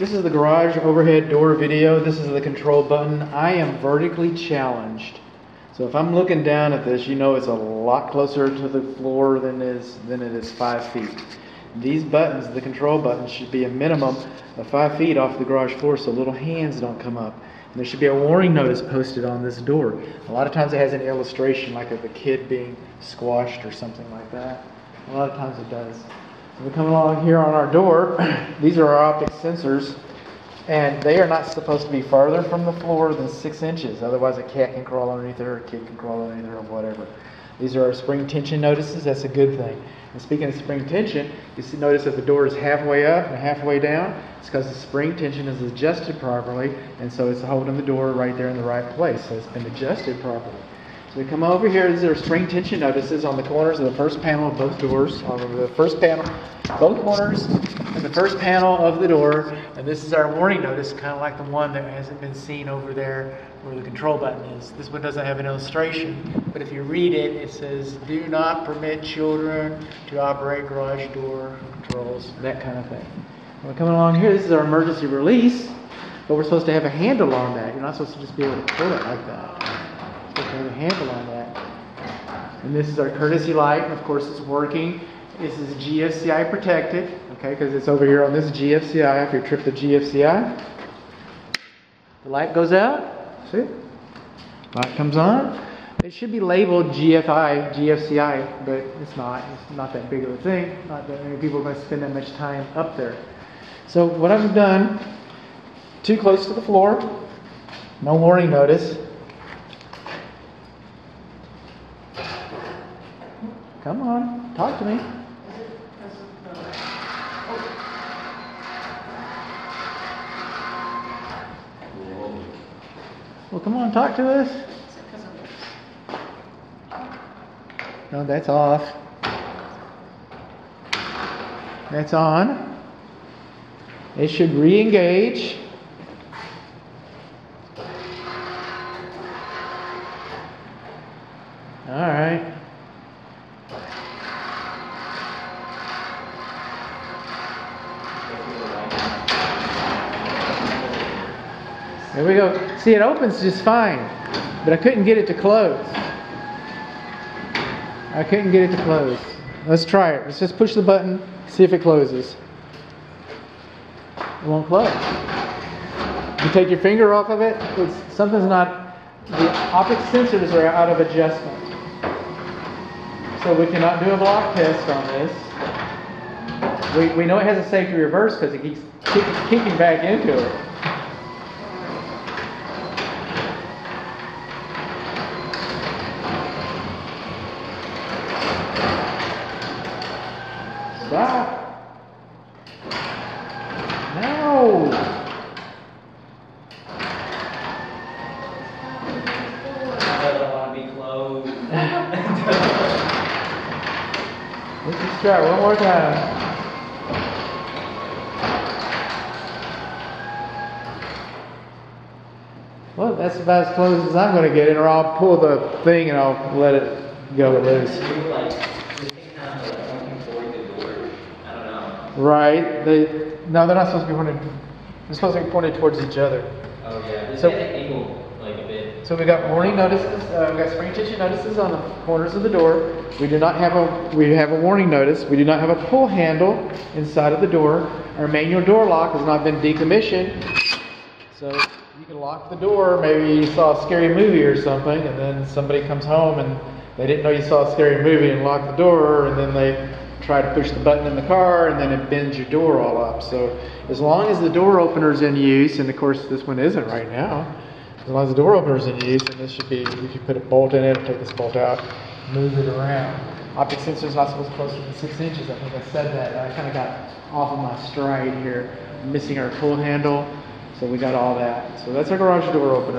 This is the garage overhead door video. This is the control button. I am vertically challenged. So if I'm looking down at this, you know it's a lot closer to the floor than it is 5 feet. These buttons, the control buttons, should be a minimum of 5 feet off the garage floor so little hands don't come up. And there should be a warning notice posted on this door. A lot of times it has an illustration like of a kid being squashed or something like that. A lot of times it does. So we come along here on our door. These are our optic sensors, and they are not supposed to be farther from the floor than 6 inches. Otherwise a cat can crawl underneath her, or a kid can crawl underneath her, or whatever. These are our spring tension notices. That's a good thing. And speaking of spring tension, you see, notice that the door is halfway up and halfway down. It's because the spring tension is adjusted properly, and so it's holding the door right there in the right place. So it's been adjusted properly. So we come over here. These are spring tension notices on the corners of the first panel of both doors. On the first panel, both corners, and the first panel of the door. And this is our warning notice, kind of like the one that hasn't been seen over there where the control button is. This one doesn't have an illustration, but if you read it, it says, do not permit children to operate garage door controls, that kind of thing. We're coming along here. This is our emergency release, but we're supposed to have a handle on that. You're not supposed to just be able to pull it like that. You're supposed to have a handle on that. And this is our courtesy light, and of course it's working. This is GFCI protected, okay, because it's over here on this GFCI. If you trip the GFCI, the light goes out. See? Light comes on. It should be labeled GFI, GFCI, but it's not. It's not that big of a thing. Not that many people are going to spend that much time up there. So what I've done, too close to the floor, no warning notice. Come on, talk to me. Well, come on, talk to us. No, that's off. That's on. It should re-engage. All right. There we go. See, it opens just fine, but I couldn't get it to close. I couldn't get it to close. Let's try it. Let's just push the button, see if it closes. It won't close. You take your finger off of it, it's, something's not, the optic sensors are out of adjustment. So we cannot do a block test on this. We know it has a safety reverse because it keeps kicking back into it. Stop. No. Doesn't want to be closed. Let's just try it one more time. Well, that's about as close as I'm going to get it, or I'll pull the thing and I'll let it go loose. Right. No, they're not supposed to be pointed. They're supposed to be pointed towards each other. Oh yeah. So angle, like a bit. So we got warning notices. We got spring tension notices on the corners of the door. We do not have a. We have a warning notice. We do not have a pull handle inside of the door. Our manual door lock has not been decommissioned. So you can lock the door. Maybe you saw a scary movie or something, and then somebody comes home and they didn't know you saw a scary movie and locked the door, and then they try to push the button in the car and then it bends your door all up. So as long as the door opener is in use, and of course this one isn't right now, as long as the door opener is in use, and this should be, if you put a bolt in it, or take this bolt out, move it around. Optic sensor is not supposed to be closer than 6 inches. I think I said that. I kind of got off of my stride here, missing our pull handle. So we got all that. So that's our garage door opener.